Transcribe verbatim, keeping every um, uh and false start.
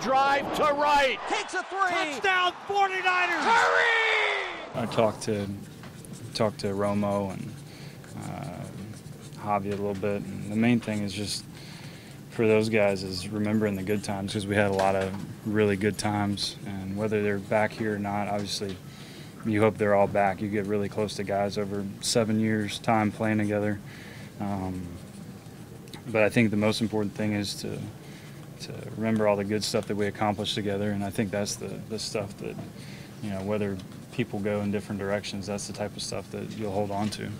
drive to right. Takes a three. Touchdown, forty-niners. Hurry! I talked to talked to Romo and uh, Javi a little bit. And the main thing is just for those guys is remembering the good times, because we had a lot of really good times. And whether they're back here or not, obviously, you hope they're all back. You get really close to guys over seven years' time playing together. Um, but I think the most important thing is to to remember all the good stuff that we accomplished together, and I think that's the, the stuff that, you know, whether people go in different directions, that's the type of stuff that you'll hold on to.